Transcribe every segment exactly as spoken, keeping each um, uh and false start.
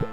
You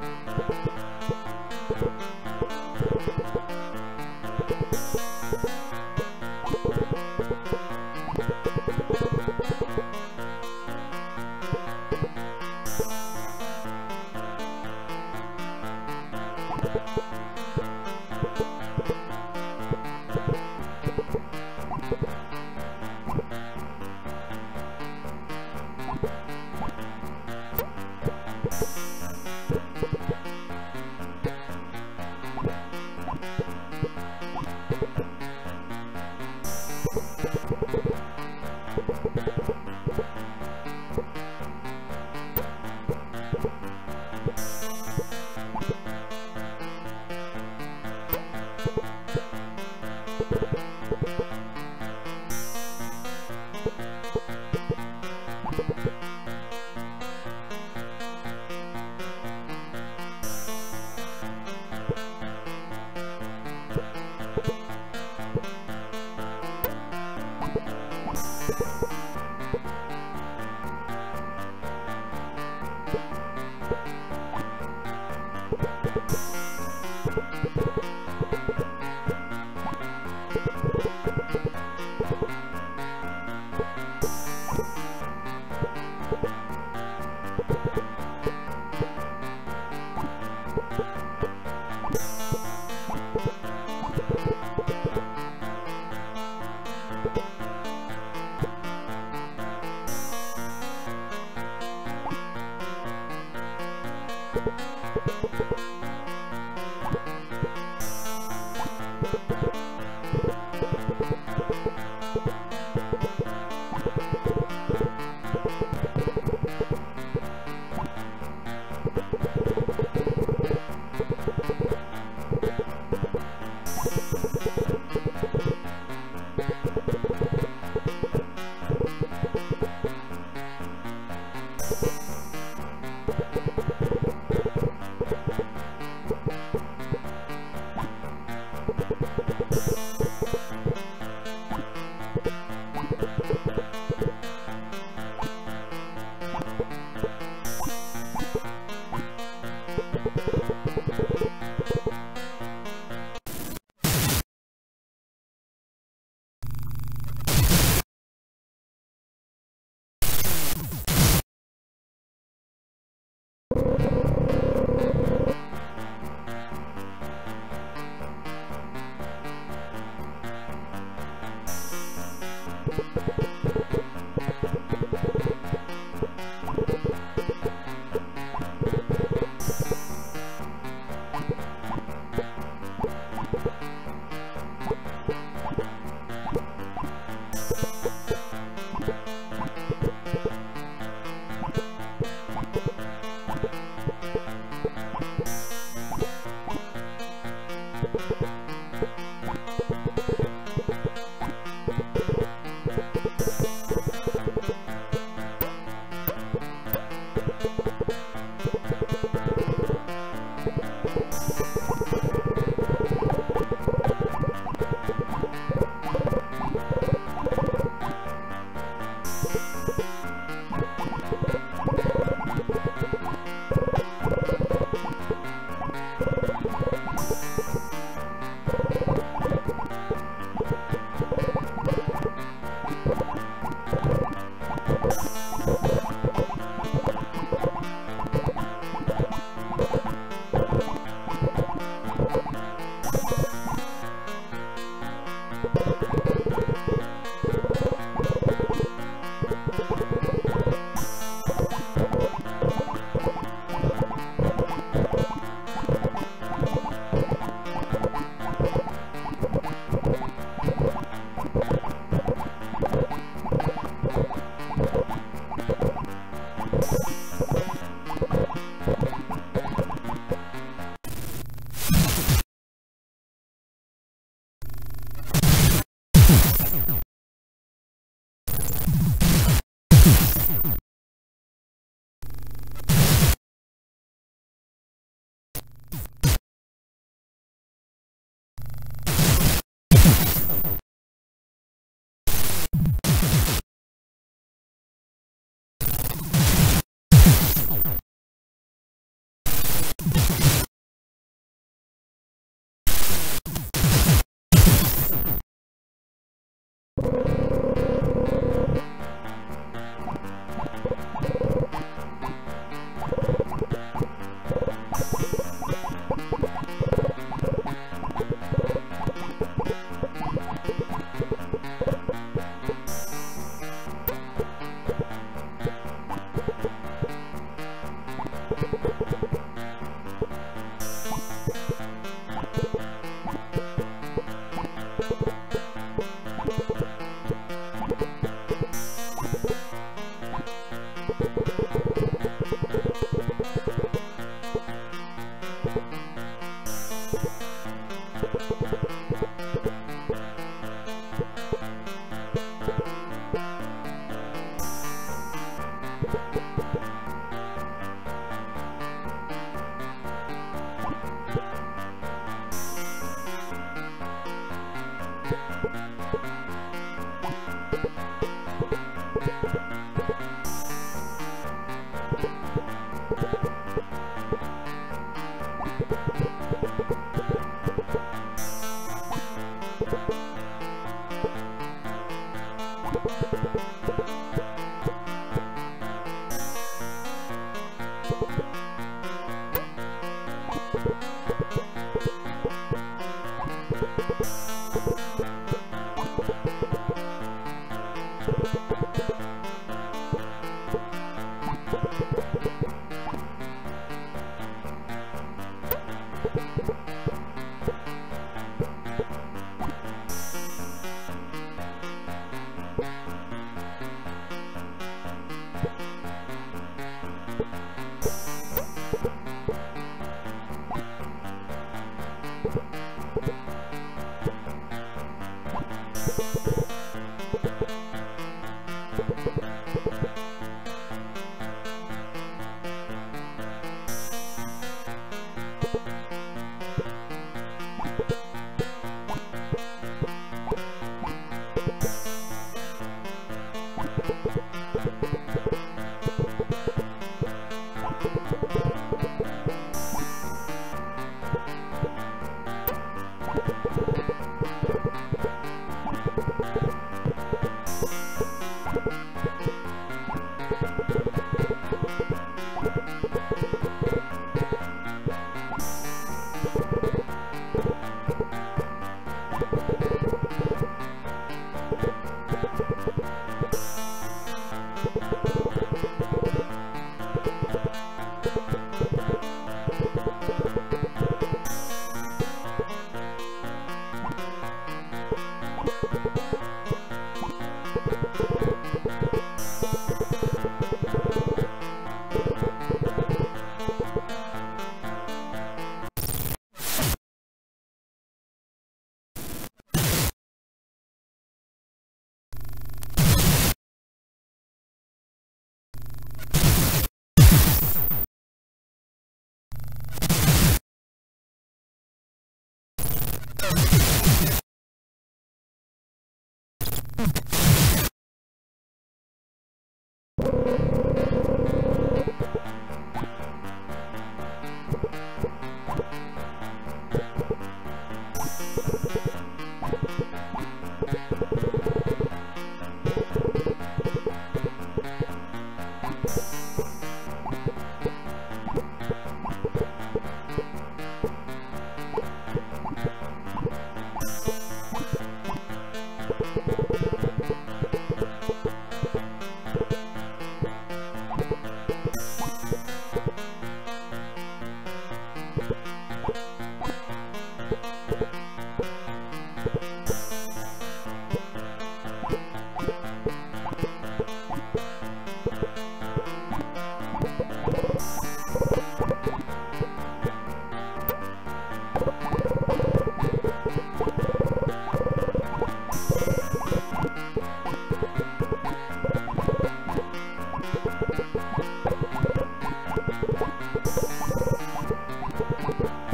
You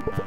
You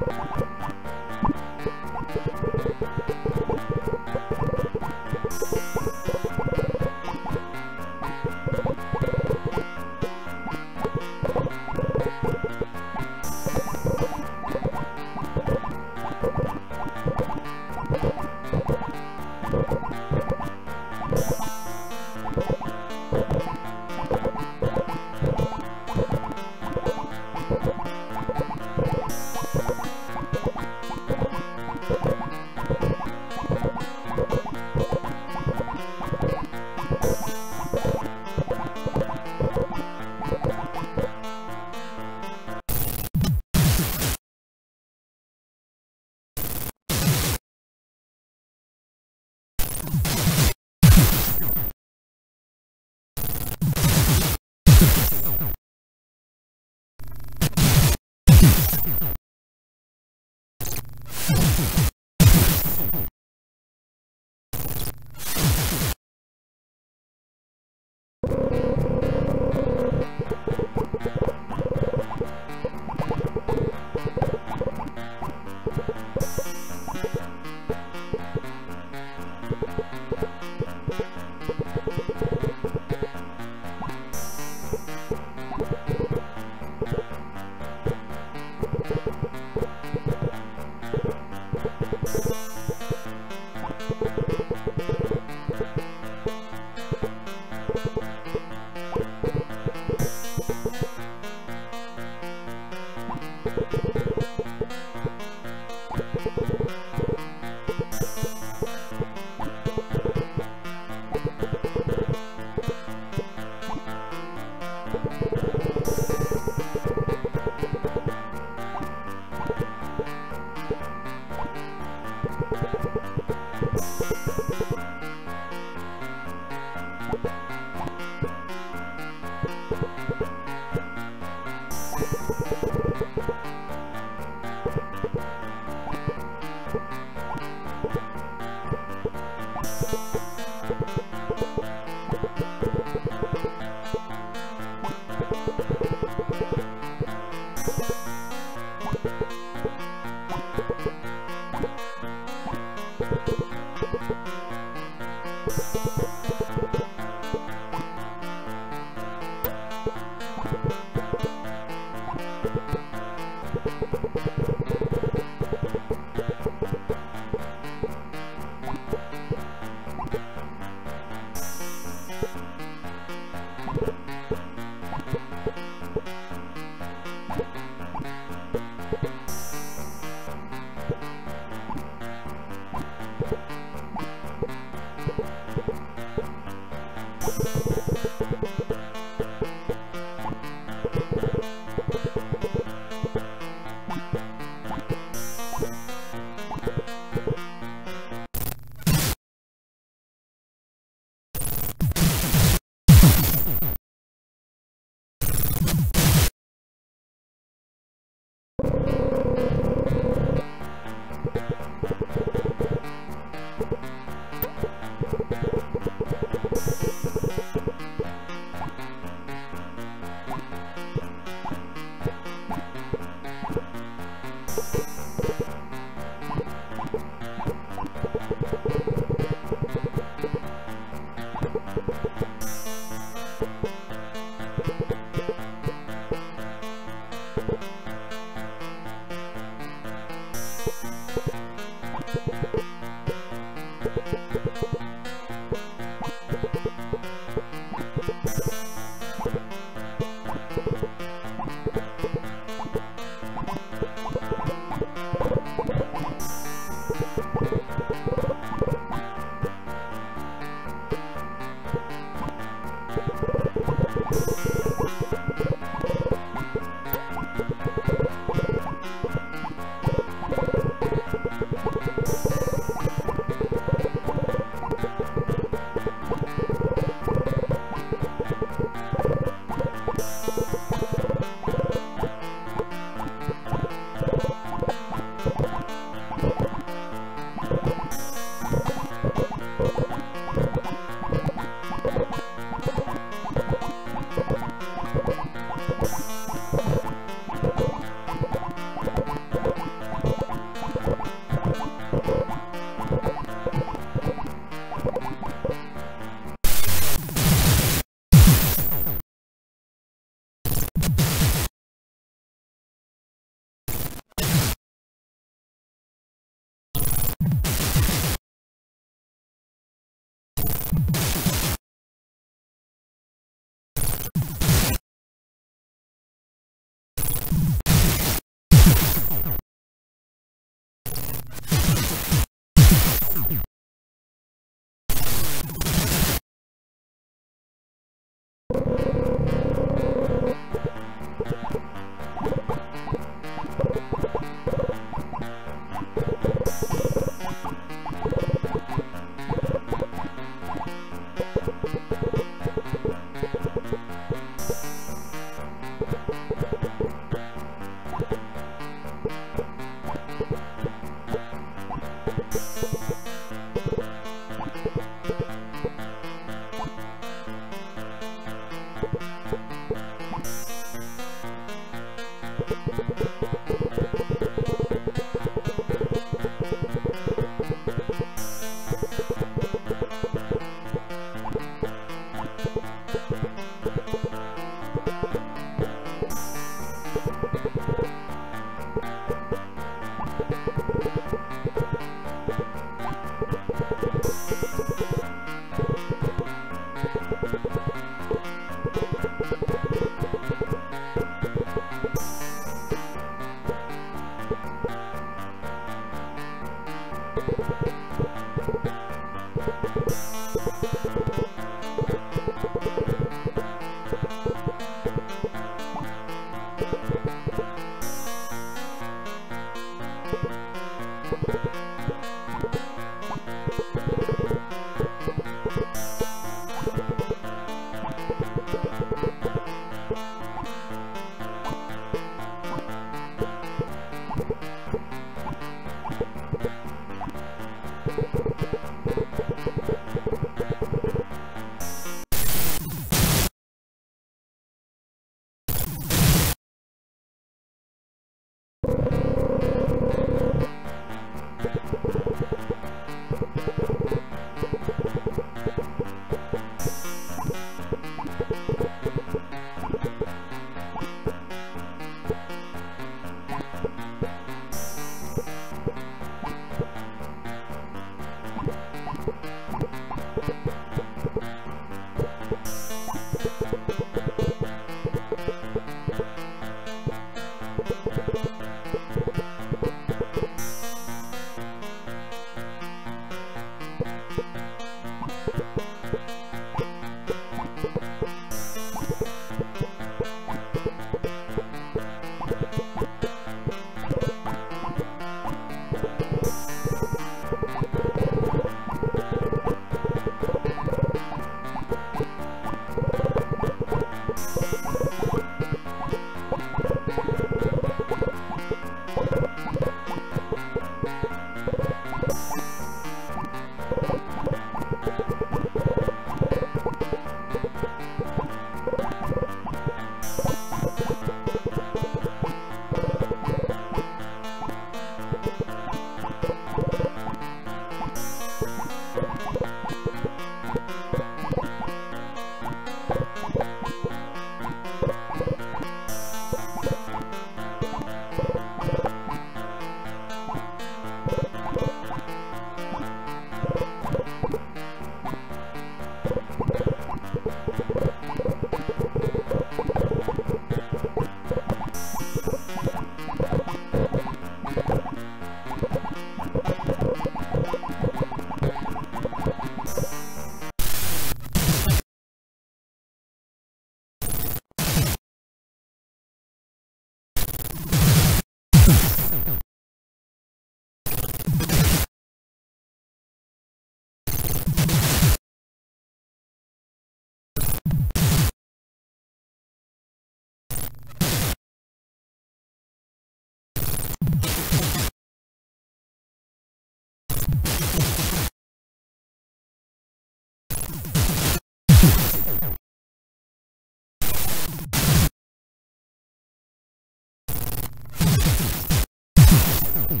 You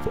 You